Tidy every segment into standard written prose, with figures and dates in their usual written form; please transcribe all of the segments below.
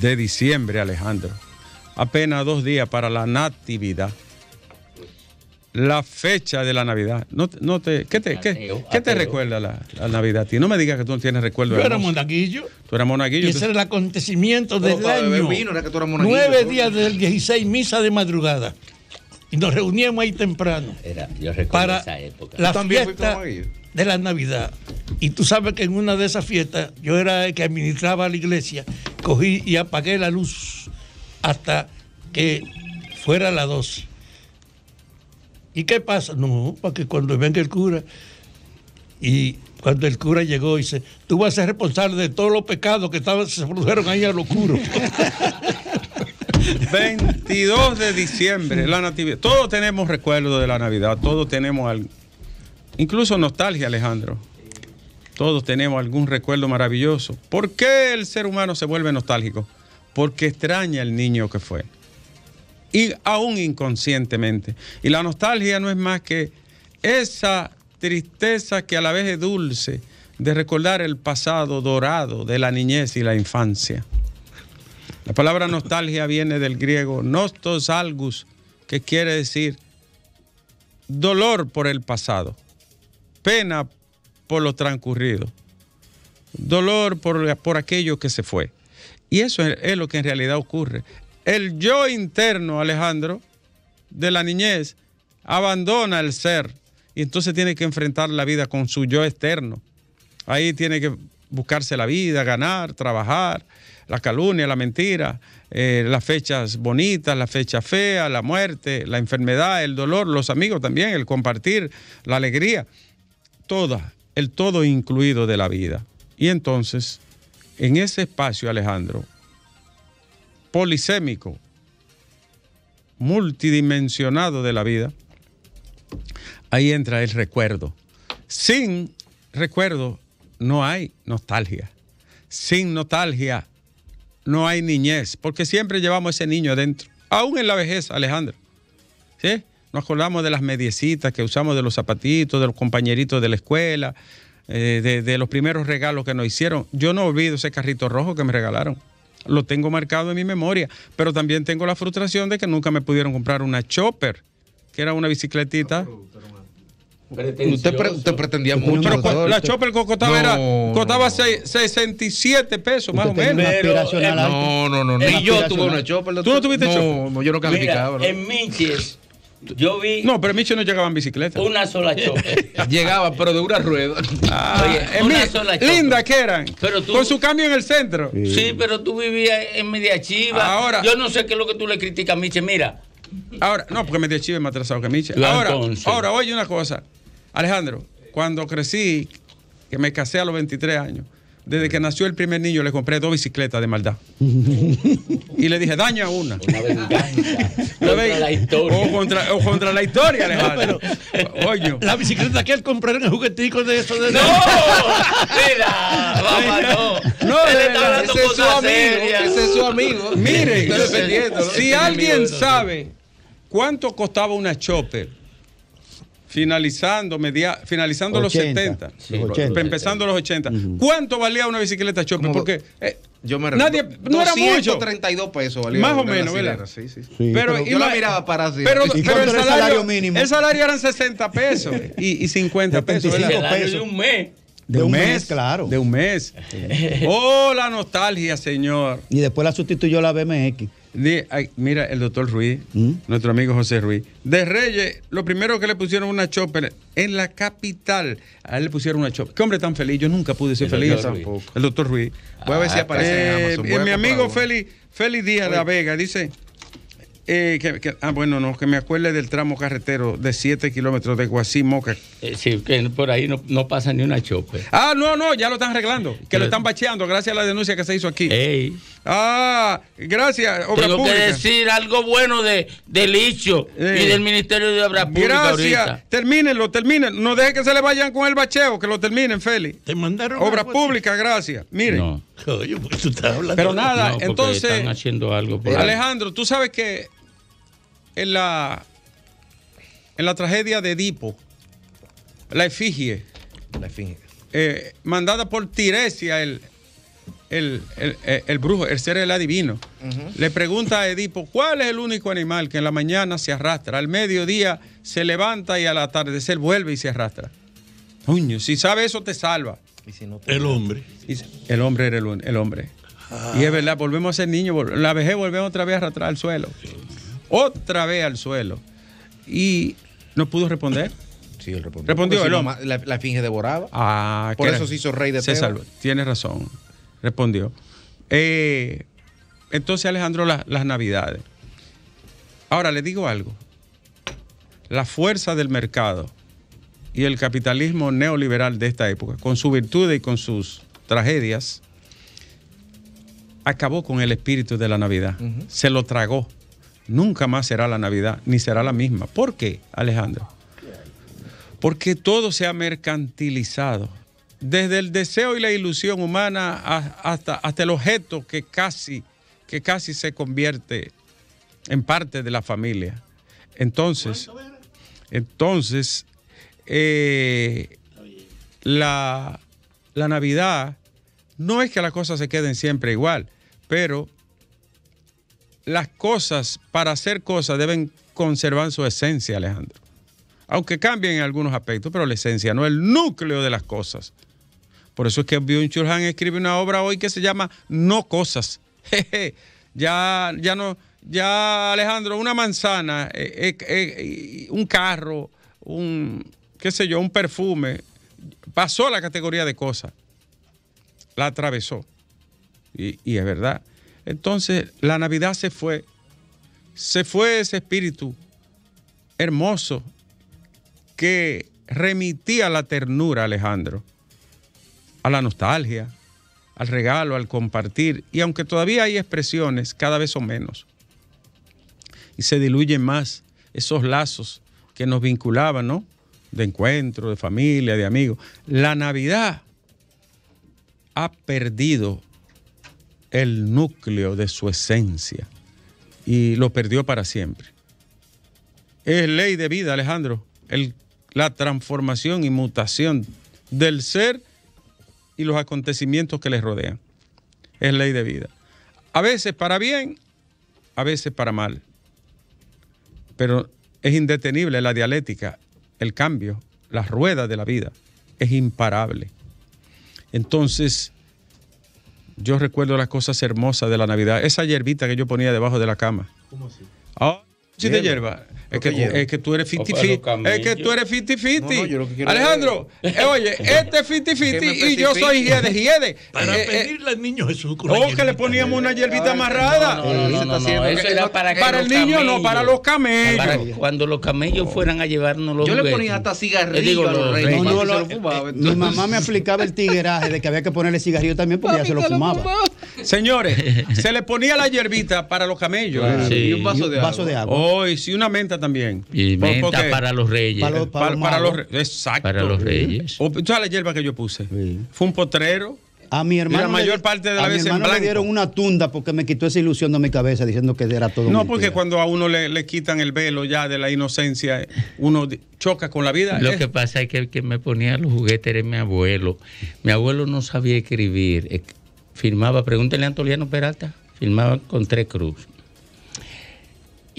de diciembre, Alejandro. Apenas 2 días para la Natividad. La fecha de la Navidad. ¿Qué te recuerda la Navidad a ti? No me digas que tú no tienes recuerdo. Yo era monaguillo. Tú eras monaguillo. Y ese era el acontecimiento del año. Vino, era que tú eras monaguillo. 9 días del 16, misa de madrugada. Y nos reuníamos ahí temprano. Yo recuerdo para esa época. La fiesta de la Navidad. Y tú sabes que en una de esas fiestas, yo era el que administraba la iglesia, cogí y apagué la luz hasta que fuera las 12. ¿Y qué pasa? No, porque cuando venga el cura, y cuando el cura llegó, dice, tú vas a ser responsable de todos los pecados que se produjeron ahí a lo oscuro. 22 de diciembre, la Natividad. Todos tenemos recuerdos de la Navidad, todos tenemos, incluso nostalgia, Alejandro. Todos tenemos algún recuerdo maravilloso. ¿Por qué el ser humano se vuelve nostálgico? Porque extraña al niño que fue. Y aún inconscientemente. Y la nostalgia no es más que esa tristeza que a la vez es dulce de recordar el pasado dorado de la niñez y la infancia. La palabra nostalgia viene del griego nostos algus, que quiere decir dolor por el pasado, pena por lo transcurrido, dolor por aquello que se fue. Y eso es lo que en realidad ocurre. El yo interno, Alejandro, de la niñez, abandona el ser y entonces tiene que enfrentar la vida con su yo externo. Ahí tiene que buscarse la vida, ganar, trabajar, la calumnia, la mentira, las fechas bonitas, las fechas feas, la muerte, la enfermedad, el dolor, los amigos también, el compartir, la alegría, el todo incluido de la vida. Y entonces, en ese espacio, Alejandro, polisémico, multidimensionado de la vida, ahí entra el recuerdo. Sin recuerdo no hay nostalgia. Sin nostalgia no hay niñez, porque siempre llevamos ese niño adentro, aún en la vejez, Alejandro. ¿Sí? Nos acordamos de las mediecitas que usamos, de los zapatitos, de los compañeritos de la escuela, de los primeros regalos que nos hicieron. Yo no olvido ese carrito rojo que me regalaron. Lo tengo marcado en mi memoria, pero también tengo la frustración de que nunca me pudieron comprar una chopper, que era una bicicletita. Usted pretendía mucho. La chopper costaba, costaba 67 pesos, más o menos. No. Ni yo tuve una chopper. ¿Tú no tuviste chopper? No, yo no calificaba. Mira, en Minches yo vi... No, pero Micho no llegaba en bicicleta. Una sola chopper. Llegaba, pero de una rueda. Oye, una sola chopper. Linda que eran. Pero tú... Con su cambio en el centro. Sí, sí, pero tú vivías en Mediachiva. Ahora... Yo no sé qué es lo que tú le criticas a Miche, mira. Ahora, no, porque Mediachiva es más atrasado que Miche. Ahora, oye una cosa. Alejandro, cuando crecí, que me casé a los 23 años, desde que nació el primer niño le compré 2 bicicletas de maldad. Y le dije, daña una. Una venganza. Contra la historia. O contra la historia, Alejandro. No, oye. La bicicleta que él compró en el juguetico de eso. De ¡no! ¡Mira! No, ese es su amigo. Ese es su amigo. Miren, si alguien sabe cuánto costaba una chopper, finalizando 80, los 70, sí, empezando los 80. ¿Cuánto valía una bicicleta chopper? Porque yo me recuerdo, no era mucho. 232 pesos valía. Más o menos, ¿verdad? Sí. Pero yo la miraba para así. Pero el salario mínimo. El salario eran 60 pesos y 50 pesos. De un mes. De un mes, claro. De un mes. Oh, la nostalgia, señor. Y después la sustituyó la BMX. Mira, el doctor Ruiz, nuestro amigo José Ruiz, de Reyes, lo primero que le pusieron una chopper en la capital, a él le pusieron una chopper. Qué hombre tan feliz, yo nunca pude ser feliz tampoco. El doctor Ruiz. Voy a ver si aparece en Amazon. Mi amigo Félix Díaz de la Vega dice, que me acuerde del tramo carretero de 7 kilómetros de Guasimoca. Sí, que por ahí no pasa ni una chopper. Ya lo están arreglando, que lo están bacheando gracias a la denuncia que se hizo aquí. Ey. Gracias, Obra Tengo Pública. Que decir algo bueno del Licho y del Ministerio de Obras Públicas. Gracias, ahorita. Termínenlo. No deje que se le vayan con el bacheo, que lo terminen, Félix. Te mandaron Obras Públicas, gracias. Miren. No. Oye, pues tú estás hablando. Pero nada, entonces. Están haciendo algo por Alejandro, tú sabes que en la tragedia de Edipo, la efigie mandada por Tiresia, el brujo, el ser el adivino, le pregunta a Edipo, ¿cuál es el único animal que en la mañana se arrastra, al mediodía se levanta y al atardecer vuelve y se arrastra? Coño, si sabe eso te salva. ¿Y si no te el hombre? El hombre era el hombre. Ah. Y es verdad, volvemos a ser niños, la vejez volvemos otra vez a arrastrar al suelo. Sí. Otra vez al suelo. Y no pudo responder. Sí, él respondió. Respondió el hombre. La esfinge devoraba. Ah, por eso se hizo rey de Tebas. Se salvó. Tienes razón. Respondió. Entonces, Alejandro, las Navidades. Ahora, le digo algo. La fuerza del mercado y el capitalismo neoliberal de esta época, con su virtud y con sus tragedias, acabó con el espíritu de la Navidad. Se lo tragó. Nunca más será la Navidad, ni será la misma. ¿Por qué, Alejandro? Porque todo se ha mercantilizado. Desde el deseo y la ilusión humana hasta el objeto que casi se convierte en parte de la familia. Entonces, la Navidad, no es que las cosas se queden siempre igual, pero las cosas, para hacer cosas, deben conservar su esencia, Alejandro. Aunque cambien en algunos aspectos, pero la esencia, no el núcleo de las cosas. Por eso es que Churhan escribe una obra hoy que se llama No Cosas. Ya, Alejandro, una manzana, un carro, un perfume, pasó la categoría de cosas. La atravesó. Y es verdad. Entonces, la Navidad se fue. Se fue ese espíritu hermoso que remitía la ternura, Alejandro, a la nostalgia, al regalo, al compartir. Y aunque todavía hay expresiones, cada vez son menos. Y se diluyen más esos lazos que nos vinculaban, ¿no? De encuentro, de familia, de amigos. La Navidad ha perdido el núcleo de su esencia y lo perdió para siempre. Es ley de vida, Alejandro, la transformación y mutación del ser y los acontecimientos que les rodean. Es ley de vida. A veces para bien, a veces para mal. Pero es indetenible la dialéctica, el cambio, las ruedas de la vida. Es imparable. Entonces, yo recuerdo las cosas hermosas de la Navidad. Esa hierbita que yo ponía debajo de la cama. ¿Cómo así? Oh, sí, de hierba. Es que tú eres fiti-fiti. Es que tú eres fiti-fiti. No, Alejandro, oye, este es fiti-fiti y yo soy hiede. Para pedirle al niño Jesús. No, que le poníamos una hierbita amarrada. No, eso era para el niño, no, para los camellos. Cuando los camellos fueran a llevarnos los juguetes. Yo le ponía hasta cigarrillo a los reyes. Mi mamá me aplicaba el tigueraje de que había que ponerle cigarrillo también porque ya se lo fumaba. Señores, se le ponía la hierbita para los camellos. Y un vaso de agua. Hoy sí, una menta también. Y menta para los reyes. Exacto. Para los reyes. O sea, la hierba que yo puse. Sí. Fue un potrero. A mi hermano. La mayor parte de la vez me dieron una tunda porque me quitó esa ilusión de mi cabeza diciendo que era todo. No, mentira. Porque cuando a uno le quitan el velo ya de la inocencia, uno choca con la vida. Lo que pasa es que el que me ponía los juguetes era mi abuelo. Mi abuelo no sabía escribir. Firmaba, pregúntale a Antoliano Peralta, firmaba con 3 cruces.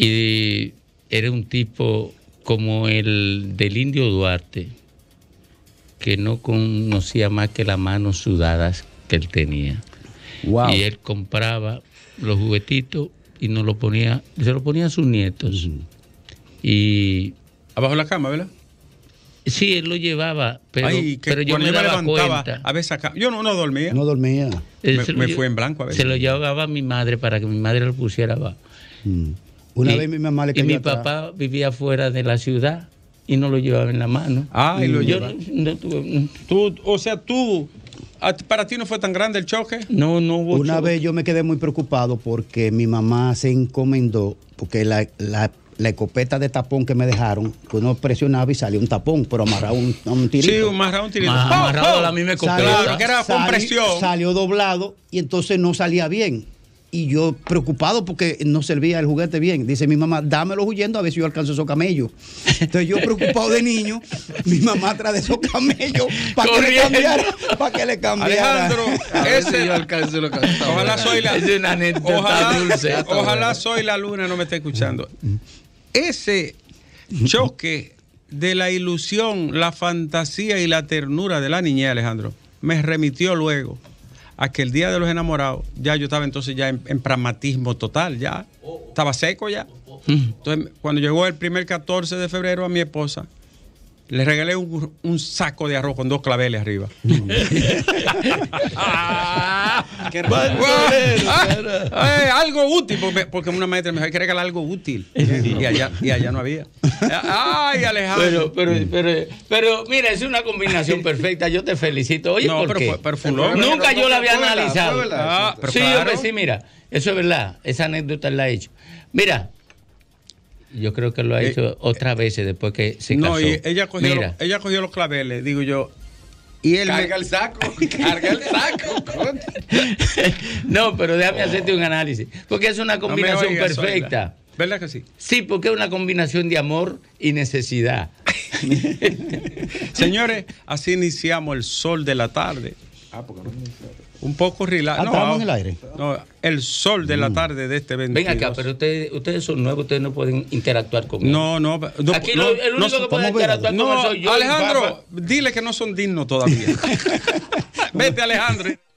Y era un tipo como el del Indio Duarte, que no conocía más que las manos sudadas que él tenía. Wow. Y él compraba los juguetitos y nos lo ponía, se lo ponía a sus nietos. Y abajo de la cama, ¿verdad? Sí, él lo llevaba, pero yo me daba cuenta. A veces acá, yo no dormía. No dormía. Me fue en blanco a veces. Se lo llevaba a mi madre para que mi madre lo pusiera abajo. Una vez mi mamá le cayó atrás. Papá vivía fuera de la ciudad y no lo llevaba en la mano. Ah, y lo llevaba. ¿Para ti no fue tan grande el choque? No hubo. Una vez yo me quedé muy preocupado porque mi mamá se encomendó, porque la escopeta de tapón que me dejaron, que uno presionaba y salía un tapón, pero amarraba un tirito. Sí, amarraba un tirito. Amarrado a la misma escopeta. Claro, que era con presión. Salió doblado y entonces no salía bien. Y yo preocupado porque no servía el juguete bien. Dice mi mamá, dámelo huyendo a ver si yo alcanzo esos camellos. Entonces yo preocupado de niño, mi mamá trae de esos camellos para que le cambiara. Para que le cambiara. Alejandro, ese yo alcanzo lo que ojalá soy la dulce. Ojalá soy la luna, no me está escuchando. Ese choque de la ilusión, la fantasía y la ternura de la niñez, Alejandro, me remitió luego a que el día de los enamorados, ya yo estaba entonces ya en pragmatismo total, ya estaba seco ya. Entonces, cuando llegó el primer 14 de febrero a mi esposa, le regalé un saco de arroz con 2 claveles arriba. ¡Qué raro! Algo útil, porque una maestra me dijo que regalar algo útil. Y allá no había. ¡Ay, Alejandro! Pero mira, es una combinación perfecta. Yo te felicito. Oye, no, pero fulón. Nunca yo la había analizado. Sí, claro. Sí, mira, eso es verdad. Esa anécdota la he hecho. Mira. Yo creo que lo ha hecho otras veces después que se casó. No, y ella cogió los claveles, digo yo. Y él carga el saco, carga el saco. No, pero déjame hacerte un análisis. Porque es una combinación perfecta. ¿Verdad que sí? Sí, porque es una combinación de amor y necesidad. Señores, así iniciamos el sol de la tarde. Porque no un poco relax. Estamos en el aire. No, el sol de la tarde de este 22. Ven acá, pero ustedes son nuevos, ustedes no pueden interactuar conmigo. No. Aquí el único que puede interactuar con él soy yo. Alejandro, dile que no son dignos todavía. Vete, Alejandro.